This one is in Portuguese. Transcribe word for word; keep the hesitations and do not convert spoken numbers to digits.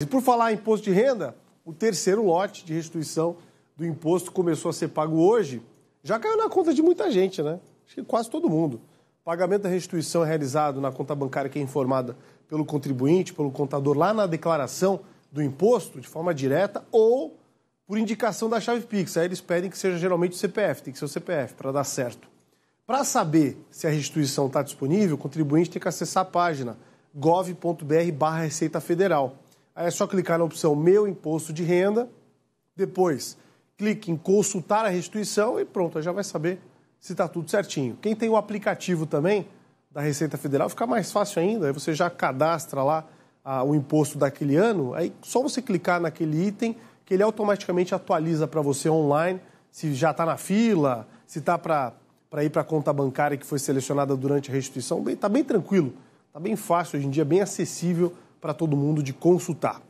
E por falar em imposto de renda, o terceiro lote de restituição do imposto começou a ser pago hoje. Já caiu na conta de muita gente, né? Acho que quase todo mundo. O pagamento da restituição é realizado na conta bancária que é informada pelo contribuinte, pelo contador, lá na declaração do imposto, de forma direta ou por indicação da chave Pix. Aí eles pedem que seja geralmente o C P F, tem que ser o C P F para dar certo. Para saber se a restituição está disponível, o contribuinte tem que acessar a página gov ponto br barra Receita Federal. Aí é só clicar na opção Meu Imposto de Renda, depois clique em Consultar a Restituição e pronto, já vai saber se está tudo certinho. Quem tem o aplicativo também da Receita Federal, fica mais fácil ainda, aí você já cadastra lá ah, o imposto daquele ano, aí só você clicar naquele item que ele automaticamente atualiza para você online, se já está na fila, se está para ir para a conta bancária que foi selecionada durante a restituição, está bem tranquilo, está bem fácil hoje em dia, bem acessível para todo mundo de consultar.